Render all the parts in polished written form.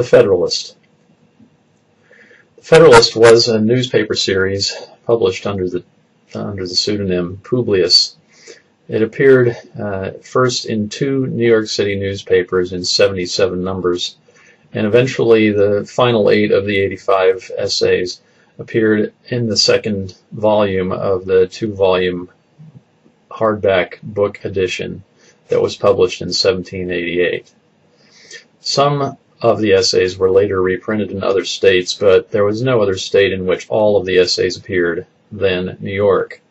The Federalist. The Federalist was a newspaper series published under the pseudonym Publius. It appeared first in 2 New York City newspapers in 77 numbers, and eventually the final 8 of the 85 essays appeared in the 2nd volume of the 2-volume hardback book edition that was published in 1788. Some of the essays were later reprinted in other states, but there was no other state in which all of the essays appeared than New York.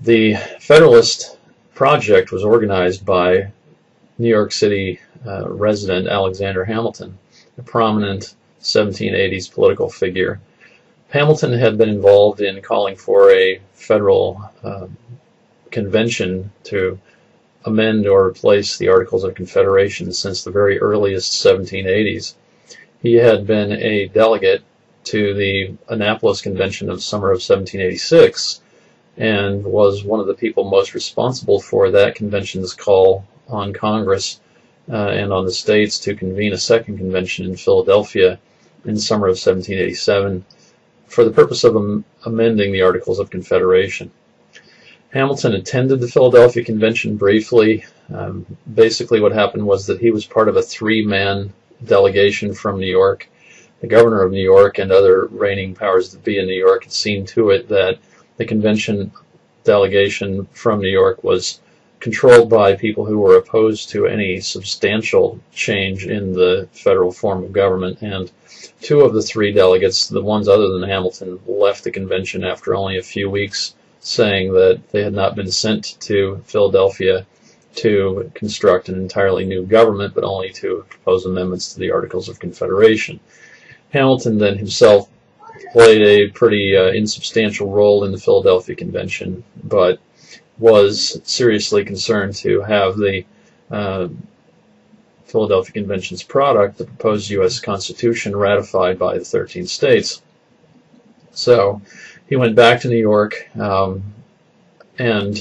The Federalist project was organized by New York City resident Alexander Hamilton, a prominent 1780s political figure. Hamilton had been involved in calling for a federal convention to amend or replace the Articles of Confederation since the very earliest 1780s. He had been a delegate to the Annapolis Convention of summer of 1786 and was one of the people most responsible for that convention's call on Congress and on the states to convene a 2nd convention in Philadelphia in summer of 1787 for the purpose of amending the Articles of Confederation. Hamilton attended the Philadelphia Convention briefly. Basically what happened was that he was part of a 3-man delegation from New York. The governor of New York and other reigning powers that be in New York had seen to it that the convention delegation from New York was controlled by people who were opposed to any substantial change in the federal form of government, and 2 of the 3 delegates, the ones other than Hamilton, left the convention after only a few weeks, saying that they had not been sent to Philadelphia to construct an entirely new government, but only to propose amendments to the Articles of Confederation. Hamilton then himself played a pretty insubstantial role in the Philadelphia Convention, but was seriously concerned to have the Philadelphia Convention's product, the proposed U.S. Constitution, ratified by the 13 states. So he went back to New York and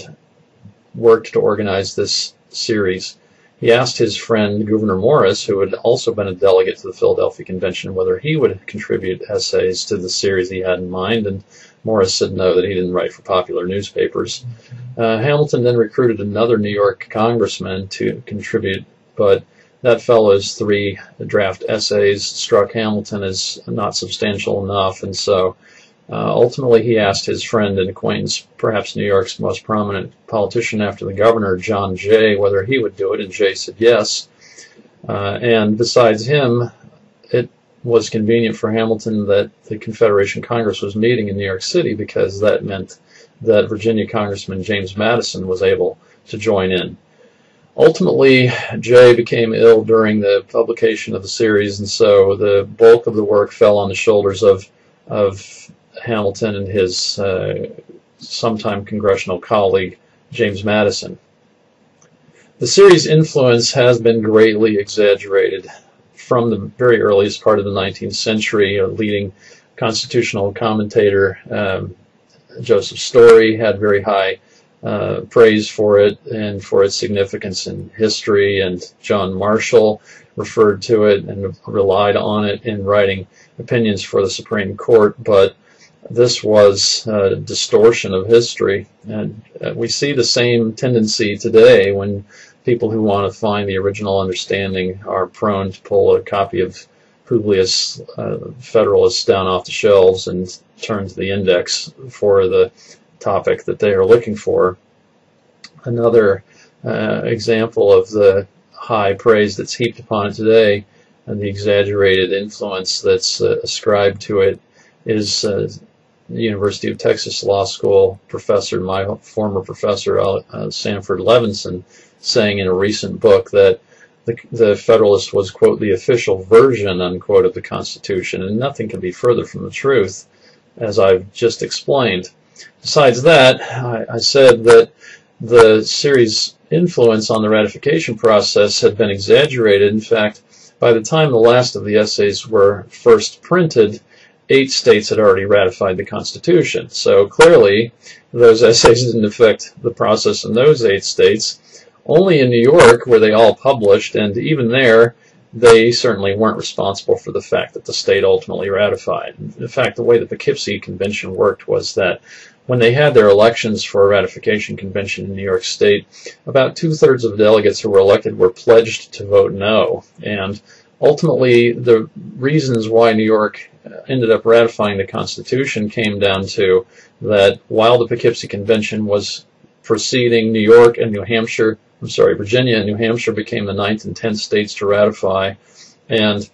worked to organize this series. He asked his friend Gouverneur Morris, who had also been a delegate to the Philadelphia Convention, whether he would contribute essays to the series he had in mind, and Morris said no, that he didn't write for popular newspapers. Hamilton then recruited another New York congressman to contribute, but that fellow's 3 draft essays struck Hamilton as not substantial enough, and so ultimately he asked his friend and acquaintance, perhaps New York's most prominent politician after the governor, John Jay, whether he would do it, and Jay said yes. And besides him, it was convenient for Hamilton that the Confederation Congress was meeting in New York City, because that meant that Virginia Congressman James Madison was able to join in. Ultimately, Jay became ill during the publication of the series, and so the bulk of the work fell on the shoulders of Hamilton and his sometime congressional colleague, James Madison. The series' influence has been greatly exaggerated. From the very earliest part of the 19th century, a leading constitutional commentator, Joseph Story, had very high praise for it and for its significance in history, and John Marshall referred to it and relied on it in writing opinions for the Supreme Court, but this was a distortion of history. And we see the same tendency today when people who want to find the original understanding are prone to pull a copy of Publius Federalist down off the shelves and turn to the index for the topic that they are looking for. Another example of the high praise that's heaped upon it today and the exaggerated influence that's ascribed to it is the University of Texas Law School professor, my former professor, Sanford Levinson, saying in a recent book that the Federalist was, quote, the official version, unquote, of the Constitution, and nothing can be further from the truth, as I've just explained. Besides that, I said that the series' influence on the ratification process had been exaggerated. In fact, by the time the last of the essays were first printed, 8 states had already ratified the Constitution. So clearly, those essays didn't affect the process in those 8 states. Only in New York were they all published, and even there, they certainly weren't responsible for the fact that the state ultimately ratified. In fact, the way the Poughkeepsie Convention worked was that when they had their elections for a ratification convention in New York State, about 2/3 of the delegates who were elected were pledged to vote no. And ultimately, the reasons why New York ended up ratifying the Constitution came down to that while the Poughkeepsie Convention was proceeding, New York and New Hampshire, I'm sorry, Virginia and New Hampshire became the 9th and 10th states to ratify, and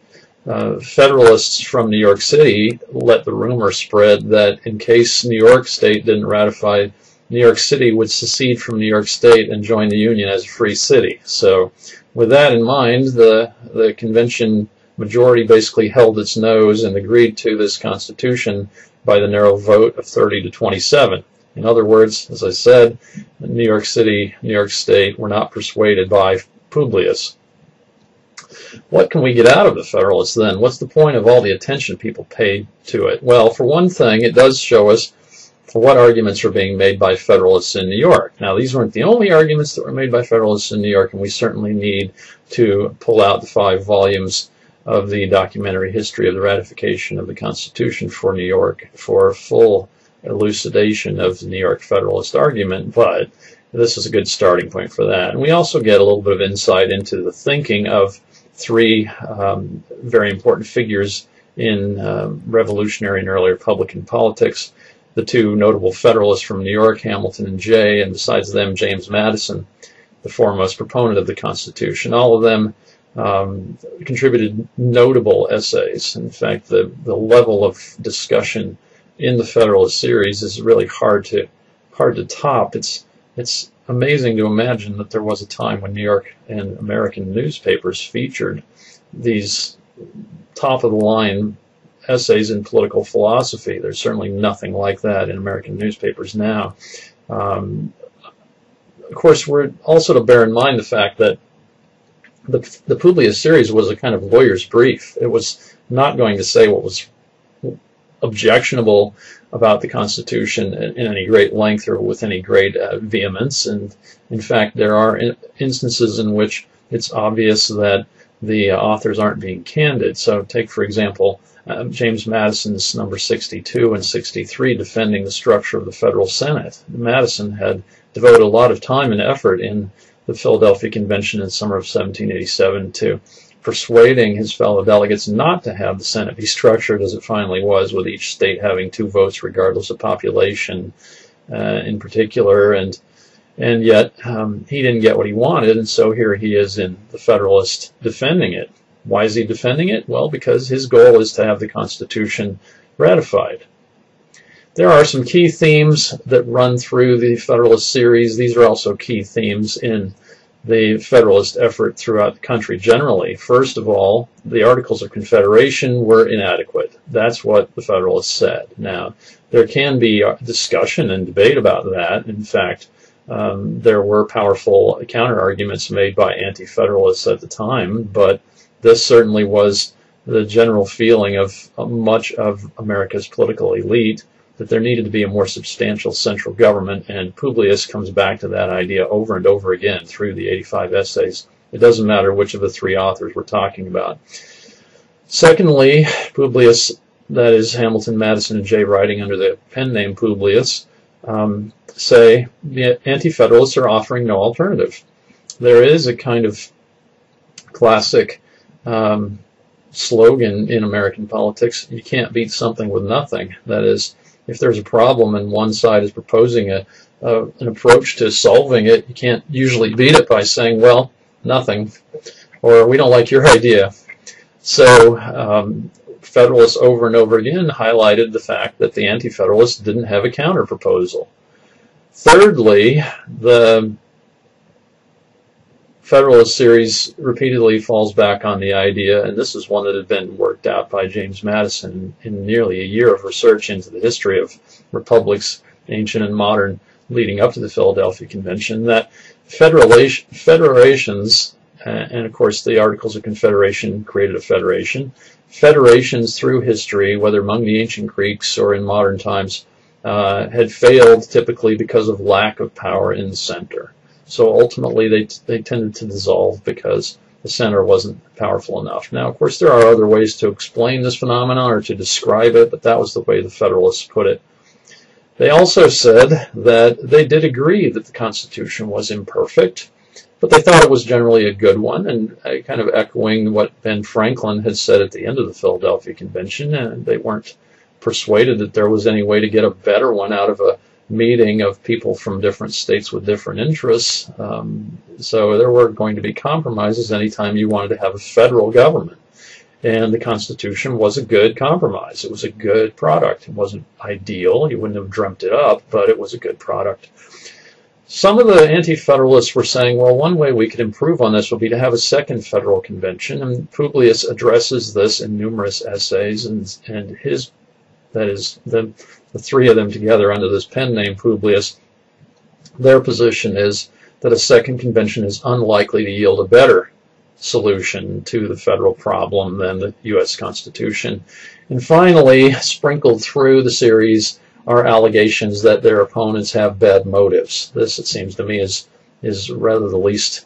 Federalists from New York City let the rumor spread that in case New York State didn't ratify, New York City would secede from New York State and join the Union as a free city. So with that in mind, the convention majority basically held its nose and agreed to this Constitution by the narrow vote of 30-27. In other words, as I said, New York City, New York State were not persuaded by Publius. What can we get out of the Federalist then? What's the point of all the attention people paid to it? Well, for one thing, it does show us what arguments are being made by Federalists in New York. Now, these weren't the only arguments that were made by Federalists in New York, and we certainly need to pull out the 5 volumes of the documentary history of the ratification of the Constitution for New York for a full elucidation of the New York Federalist argument, but this is a good starting point for that. And we also get a little bit of insight into the thinking of 3 very important figures in revolutionary and early Republican politics, the 2 notable Federalists from New York, Hamilton and Jay, and besides them, James Madison, the foremost proponent of the Constitution. All of them contributed notable essays. In fact, the level of discussion in the Federalist series is really hard to top. It's amazing to imagine that there was a time when New York and American newspapers featured these top-of-the-line essays in political philosophy. There's certainly nothing like that in American newspapers now. Of course, we're also to bear in mind the fact that the Publius series was a kind of lawyer's brief. It was not going to say what was objectionable about the Constitution in any great length or with any great vehemence, and in fact there are instances in which it's obvious that the authors aren't being candid. So take for example James Madison's number 62 and 63 defending the structure of the Federal Senate. Madison had devoted a lot of time and effort in the Philadelphia Convention in the summer of 1787 to persuading his fellow delegates not to have the Senate be structured as it finally was, with each state having 2 votes regardless of population in particular, and yet he didn't get what he wanted, and so here he is in the Federalist defending it. Why is he defending it? Well, because his goal is to have the Constitution ratified. There are some key themes that run through the Federalist series. These are also key themes in the Federalist effort throughout the country generally. First of all, the Articles of Confederation were inadequate. That's what the Federalists said. Now, there can be discussion and debate about that. In fact, there were powerful counter-arguments made by anti-Federalists at the time, but this certainly was the general feeling of much of America's political elite, that there needed to be a more substantial central government, and Publius comes back to that idea over and over again through the 85 essays. It doesn't matter which of the 3 authors we're talking about. Secondly, Publius, that is Hamilton, Madison, and Jay writing under the pen name Publius, say the anti-Federalists are offering no alternative. There is a kind of classic slogan in American politics, you can't beat something with nothing. That is, if there's a problem and one side is proposing an approach to solving it, you can't usually beat it by saying, well, nothing, or we don't like your idea. So Federalists over and over again highlighted the fact that the anti-Federalists didn't have a counter-proposal. Thirdly, the Federalist series repeatedly falls back on the idea, and this is one that had been worked out by James Madison in nearly a year of research into the history of republics, ancient and modern, leading up to the Philadelphia Convention, that federations, and of course the Articles of Confederation created a federation, federations through history, whether among the ancient Greeks or in modern times, had failed typically because of lack of power in the center. So ultimately they tended to dissolve because the center wasn't powerful enough. Now, of course, there are other ways to explain this phenomenon or to describe it, but that was the way the Federalists put it. They also said that they did agree that the Constitution was imperfect, but they thought it was generally a good one, and kind of echoing what Ben Franklin had said at the end of the Philadelphia Convention, and they weren't persuaded that there was any way to get a better one out of a meeting of people from different states with different interests. So there were going to be compromises anytime you wanted to have a federal government. And the Constitution was a good compromise. It was a good product. It wasn't ideal. You wouldn't have dreamt it up, but it was a good product. Some of the anti-federalists were saying, well, one way we could improve on this would be to have a second federal convention, and Publius addresses this in numerous essays, and his, that is, the three of them together under this pen name, Publius, their position is that a second convention is unlikely to yield a better solution to the federal problem than the U.S. Constitution. And finally, sprinkled through the series are allegations that their opponents have bad motives. This, it seems to me, is rather the least,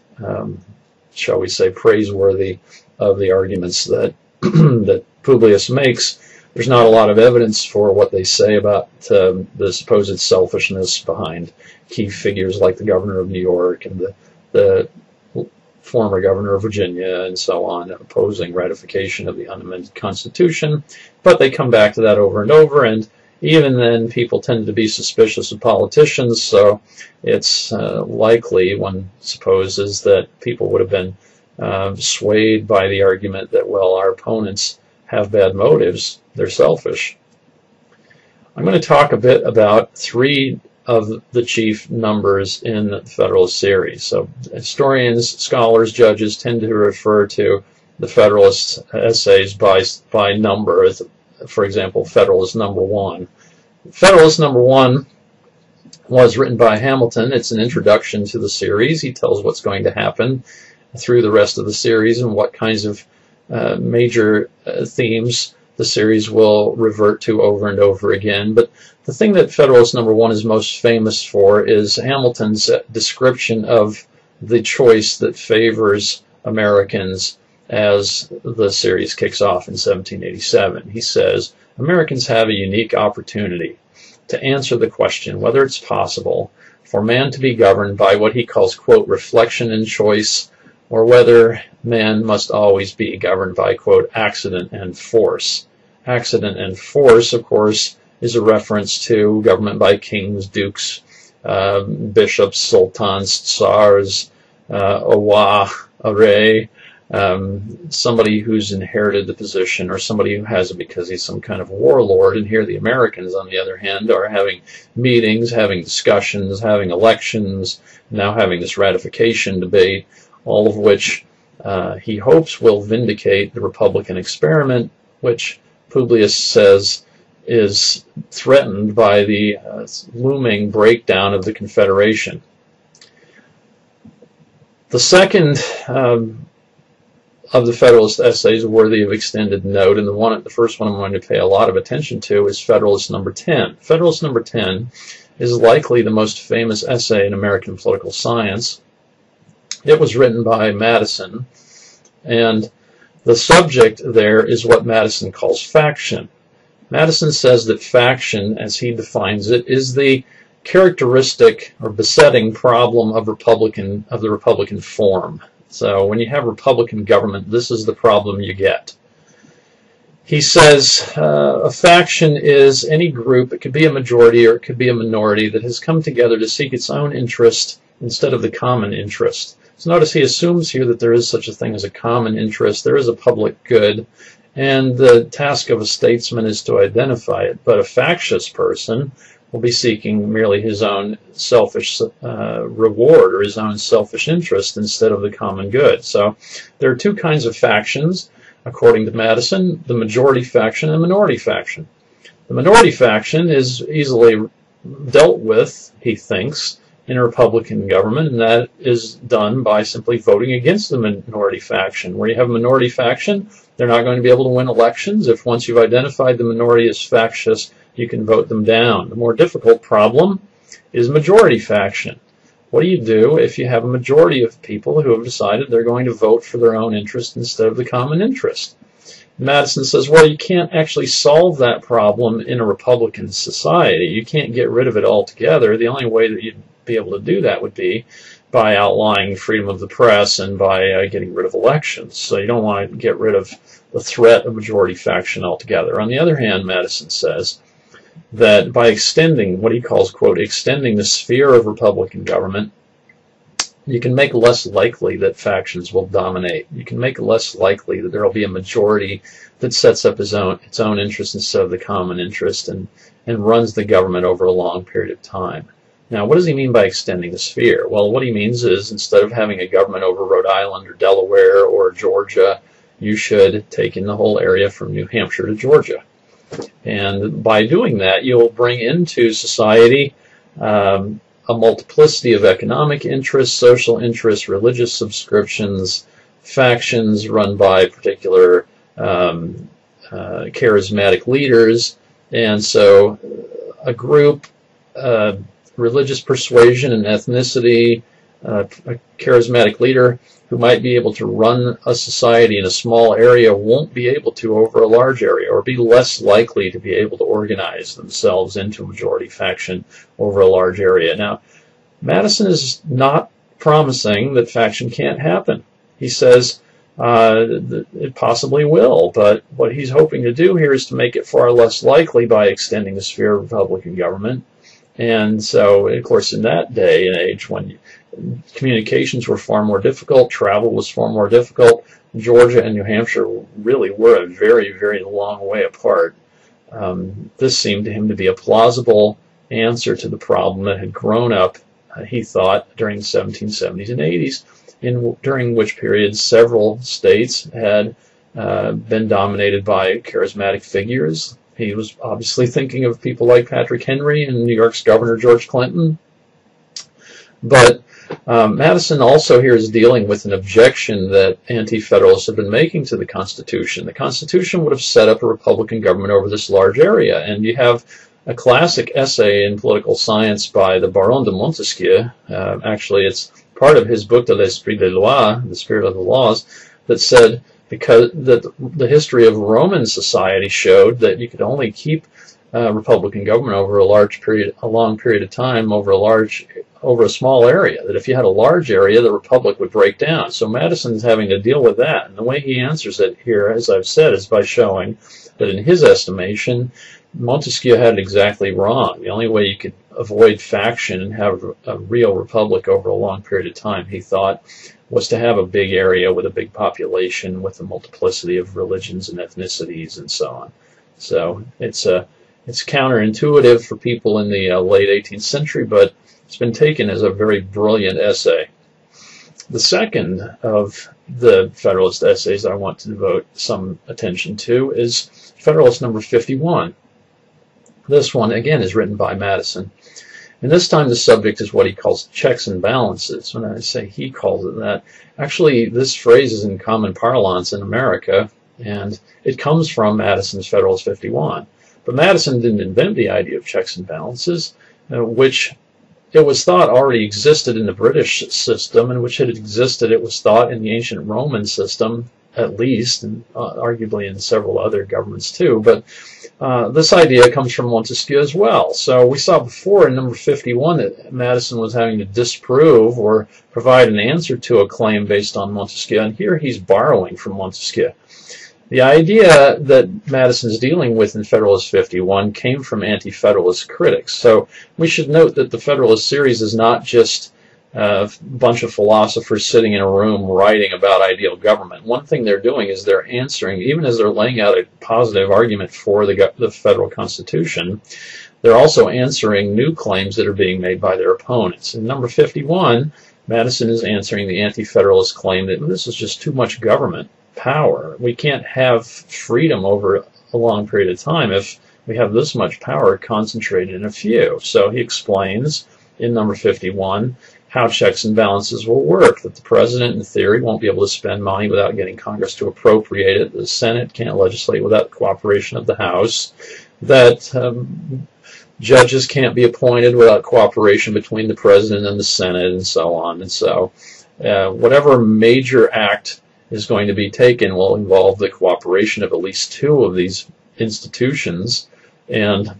shall we say, praiseworthy of the arguments that, that Publius makes. There's not a lot of evidence for what they say about the supposed selfishness behind key figures like the governor of New York and the former governor of Virginia and so on, opposing ratification of the unamended Constitution. But they come back to that over and over, and even then people tend to be suspicious of politicians, so it's likely, one supposes, that people would have been swayed by the argument that, well, our opponents have bad motives. They're selfish. I'm going to talk a bit about three of the chief numbers in the Federalist series. So historians, scholars, judges tend to refer to the Federalist essays by number. For example, Federalist Number 1. Federalist Number 1 was written by Hamilton. It's an introduction to the series. He tells what's going to happen through the rest of the series and what kinds of major themes the series will revert to over and over again. But the thing that Federalist Number 1 is most famous for is Hamilton's description of the choice that favors Americans as the series kicks off in 1787. He says, "Americans have a unique opportunity to answer the question whether it's possible for man to be governed by what he calls, quote, reflection and choice, or whether man must always be governed by, quote, accident and force." Accident and force, of course, is a reference to government by kings, dukes, bishops, sultans, tsars, awa, aray, somebody who's inherited the position, or somebody who has it because he's some kind of warlord. And here the Americans, on the other hand, are having meetings, having discussions, having elections, now having this ratification debate, all of which he hopes will vindicate the Republican experiment, which Publius says is threatened by the looming breakdown of the Confederation. The second of the Federalist essays worthy of extended note, and the first one I'm going to pay a lot of attention to, is Federalist Number 10. Federalist Number 10 is likely the most famous essay in American political science. It was written by Madison, and the subject there is what Madison calls faction. Madison says that faction, as he defines it, is the characteristic or besetting problem of the Republican form. So when you have Republican government, this is the problem you get. He says a faction is any group, it could be a majority or it could be a minority, that has come together to seek its own interest instead of the common interest. So notice he assumes here that there is such a thing as a common interest, there is a public good, and the task of a statesman is to identify it. But a factious person will be seeking merely his own selfish reward or his own selfish interest instead of the common good. So there are two kinds of factions, according to Madison, the majority faction and the minority faction. The minority faction is easily dealt with, he thinks, in a Republican government, and that is done by simply voting against the minority faction. Where you have a minority faction, they're not going to be able to win elections. If once you've identified the minority as factious, you can vote them down. The more difficult problem is majority faction, What do you do if you have a majority of people who have decided they're going to vote for their own interest instead of the common interest? Madison says, well, you can't actually solve that problem in a Republican society. You can't get rid of it altogether. The only way that you'd be able to do that would be by outlawing freedom of the press and by getting rid of elections. So you don't want to get rid of the threat of majority faction altogether. On the other hand, Madison says that by extending what he calls, quote, extending the sphere of Republican government, you can make less likely that factions will dominate. You can make less likely that there will be a majority that sets up its own interest instead of the common interest and runs the government over a long period of time. Now, what does he mean by extending the sphere? Well, what he means is instead of having a government over Rhode Island or Delaware or Georgia, you should take in the whole area from New Hampshire to Georgia. And by doing that, you'll bring into society a multiplicity of economic interests, social interests, religious subscriptions, factions run by particular charismatic leaders, and so a group, religious persuasion and ethnicity, a charismatic leader who might be able to run a society in a small area won't be able to over a large area, or be less likely to be able to organize themselves into a majority faction over a large area. Now, Madison is not promising that faction can't happen. He says it possibly will, but what he's hoping to do here is to make it far less likely by extending the sphere of Republican government. And so, of course, in that day and age when communications were far more difficult, travel was far more difficult, Georgia and New Hampshire really were a very, very long way apart. This seemed to him to be a plausible answer to the problem that had grown up, he thought, during the 1770s and 80s, during which period several states had been dominated by charismatic figures. He was obviously thinking of people like Patrick Henry and New York's Governor George Clinton. But Madison also here is dealing with an objection that anti-federalists have been making to the Constitution. The Constitution would have set up a Republican government over this large area. And you have a classic essay in political science by the Baron de Montesquieu. Actually, it's part of his book De l'Esprit des Lois, The Spirit of the Laws, that said, because the history of Roman society showed that you could only keep Republican government over a long period of time over a small area, that if you had a large area, the republic would break down. So Madison's having to deal with that, and the way he answers it here, as I've said, is by showing that in his estimation, Montesquieu had it exactly wrong. The only way you could avoid faction and have a real republic over a long period of time, he thought, was to have a big area with a big population with a multiplicity of religions and ethnicities and so on. So it's counterintuitive for people in the late 18th century, but it's been taken as a very brilliant essay. The second of the Federalist essays I want to devote some attention to is Federalist number 51. This one, again, is written by Madison. And this time the subject is what he calls checks and balances. When I say he calls it that, actually this phrase is in common parlance in America, and it comes from Madison's Federalist 51. But Madison didn't invent the idea of checks and balances, which it was thought already existed in the British system, and which had existed, it was thought, in the ancient Roman system, at least, and arguably in several other governments too. But this idea comes from Montesquieu as well. So we saw before in number 51 that Madison was having to disprove or provide an answer to a claim based on Montesquieu, and here he's borrowing from Montesquieu. The idea that Madison's dealing with in Federalist 51 came from anti-Federalist critics. So we should note that the Federalist series is not just a bunch of philosophers sitting in a room writing about ideal government. One thing they're doing is they're answering, even as they're laying out a positive argument for the federal Constitution, they're also answering new claims that are being made by their opponents. In number 51, Madison is answering the anti-Federalist claim that this is just too much government power. We can't have freedom over a long period of time if we have this much power concentrated in a few. So he explains in number 51 how checks and balances will work, that the president, in theory, won't be able to spend money without getting Congress to appropriate it, the Senate can't legislate without the cooperation of the House, that Judges can't be appointed without cooperation between the President and the Senate, and so on. And so whatever major act is going to be taken will involve the cooperation of at least two of these institutions. And,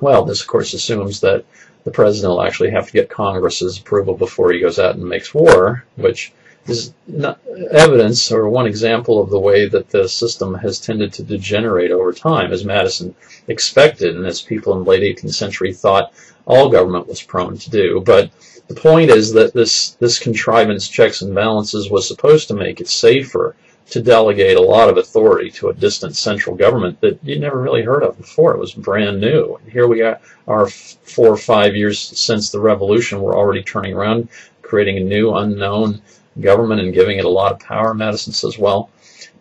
well, this, of course, assumes that the President will actually have to get Congress's approval before he goes out and makes war, which is not evidence or one example of the way that the system has tended to degenerate over time, as Madison expected and as people in the late 18th century thought all government was prone to do. But the point is that this contrivance, checks and balances, was supposed to make it safer to delegate a lot of authority to a distant central government that you'd never really heard of before. It was brand new. And here we are 4 or 5 years since the revolution. We're already turning around, creating a new, unknown government and giving it a lot of power. Madison says, well,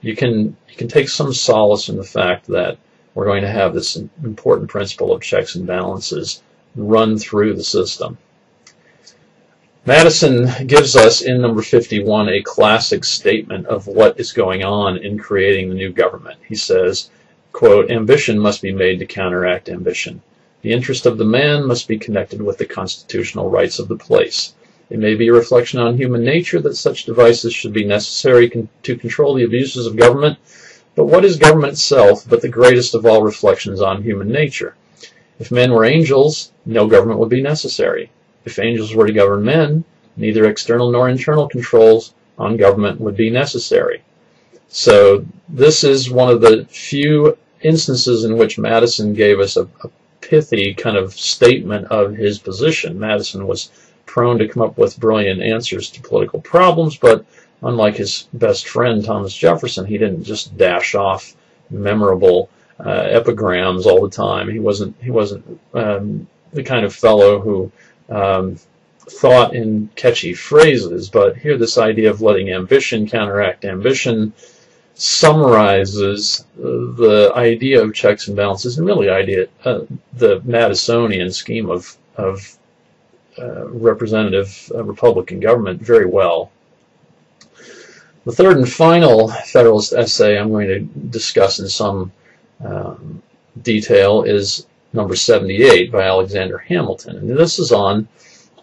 you can take some solace in the fact that we're going to have this important principle of checks and balances run through the system. Madison gives us, in number 51, a classic statement of what is going on in creating the new government. He says, quote, "Ambition must be made to counteract ambition. The interest of the man must be connected with the constitutional rights of the place. It may be a reflection on human nature that such devices should be necessary to control the abuses of government. But what is government itself but the greatest of all reflections on human nature? If men were angels, no government would be necessary. If angels were to govern men, neither external nor internal controls on government would be necessary." So this is one of the few instances in which Madison gave us a pithy kind of statement of his position. Madison was prone to come up with brilliant answers to political problems, but unlike his best friend Thomas Jefferson, he didn't just dash off memorable epigrams all the time. He wasn't the kind of fellow who thought in catchy phrases, but here this idea of letting ambition counteract ambition summarizes the idea of checks and balances, and really the Madisonian scheme of representative Republican government very well. The third and final Federalist essay I'm going to discuss in some detail is number 78 by Alexander Hamilton. And this is on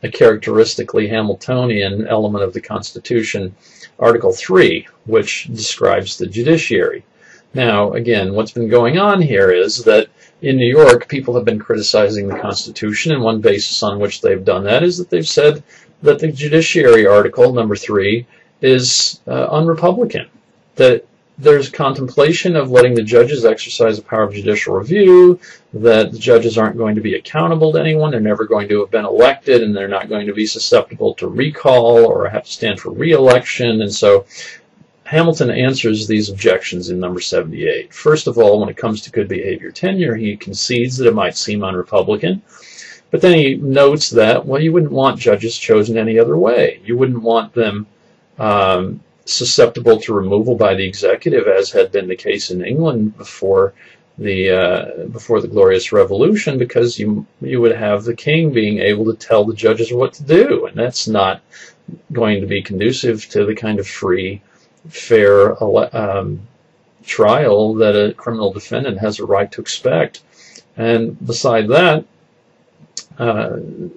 a characteristically Hamiltonian element of the Constitution, Article 3, which describes the judiciary. Now, again, what's been going on here is that in New York, people have been criticizing the Constitution, and one basis on which they've done that is that they've said that the judiciary article, number 3, is unrepublican, that there's contemplation of letting the judges exercise the power of judicial review, that the judges aren't going to be accountable to anyone, they're never going to have been elected, and they're not going to be susceptible to recall or have to stand for re-election, and so Hamilton answers these objections in number 78. First of all, when it comes to good behavior tenure, he concedes that it might seem unrepublican, but then he notes that, well, you wouldn't want judges chosen any other way. You wouldn't want them susceptible to removal by the executive, as had been the case in England before the Glorious Revolution, because you would have the king being able to tell the judges what to do, and that's not going to be conducive to the kind of free, fair trial that a criminal defendant has a right to expect. And beside that,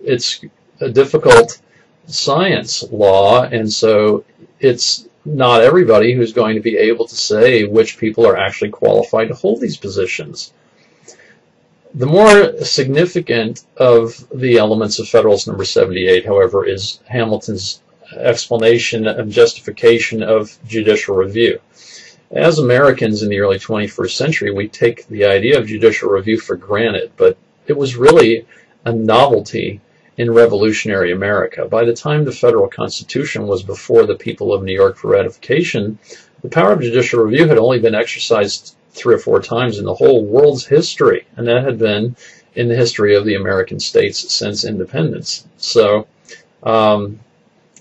it's a difficult science, law, and so it's not everybody who's going to be able to say which people are actually qualified to hold these positions. The more significant of the elements of Federalist number 78, however, is Hamilton's explanation and justification of judicial review. As Americans in the early 21st century, we take the idea of judicial review for granted, but it was really a novelty in revolutionary America. By the time the federal Constitution was before the people of New York for ratification, the power of judicial review had only been exercised 3 or 4 times in the whole world's history, and that had been in the history of the American states since independence. So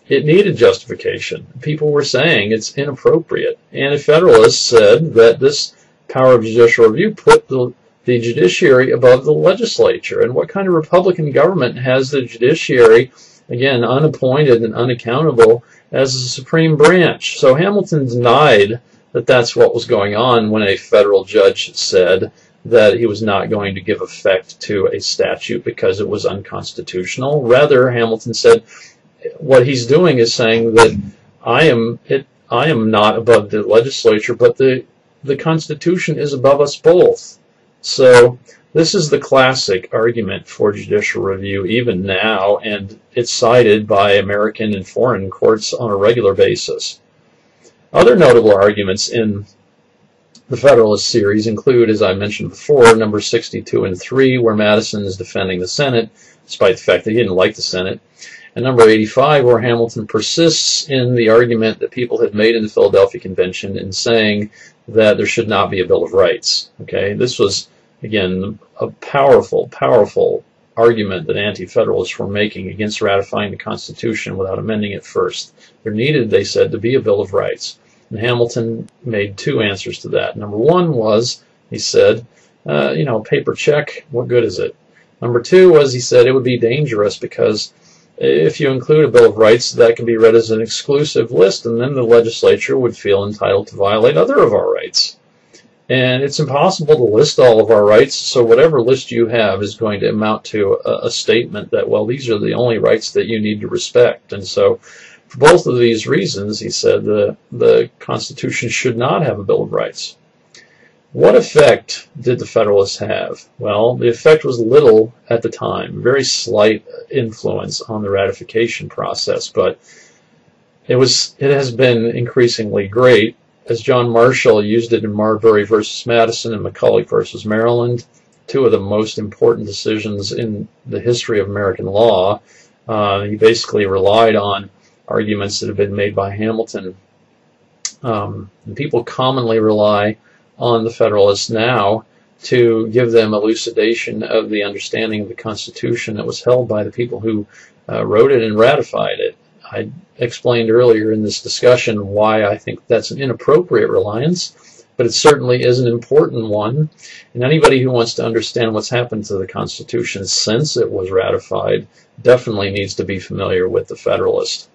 it needed justification. People were saying it's inappropriate. Anti-Federalists said that this power of judicial review put the judiciary above the legislature. And what kind of Republican government has the judiciary, again, unappointed and unaccountable, as the supreme branch? So Hamilton denied that that's what was going on when a federal judge said that he was not going to give effect to a statute because it was unconstitutional. Rather, Hamilton said, what he's doing is saying that I am not above the legislature, but the Constitution is above us both. So this is the classic argument for judicial review even now, and it's cited by American and foreign courts on a regular basis. Other notable arguments in the Federalist series include, as I mentioned before, numbers 62 and 3, where Madison is defending the Senate, despite the fact that he didn't like the Senate, and number 85, where Hamilton persists in the argument that people had made in the Philadelphia Convention in saying that there should not be a Bill of Rights. Okay, this was, again, a powerful, powerful argument that anti-federalists were making against ratifying the Constitution without amending it first. There needed, they said, to be a Bill of Rights. And Hamilton made two answers to that. Number one was, he said, you know, paper check, what good is it? Number two was, he said, it would be dangerous because if you include a Bill of Rights, that can be read as an exclusive list, and then the legislature would feel entitled to violate other of our rights. And it's impossible to list all of our rights, so whatever list you have is going to amount to a statement that, well, these are the only rights that you need to respect. And so, for both of these reasons, he said, the Constitution should not have a Bill of Rights. What effect did the Federalists have? Well, the effect was little at the time, very slight influence on the ratification process, but it has been increasingly great, as John Marshall used it in Marbury versus Madison and McCulloch versus Maryland, two of the most important decisions in the history of American law. He basically relied on arguments that have been made by Hamilton. And people commonly rely on the Federalists now to give them elucidation of the understanding of the Constitution that was held by the people who wrote it and ratified it. I explained earlier in this discussion why I think that's an inappropriate reliance, but it certainly is an important one. And anybody who wants to understand what's happened to the Constitution since it was ratified definitely needs to be familiar with the Federalist.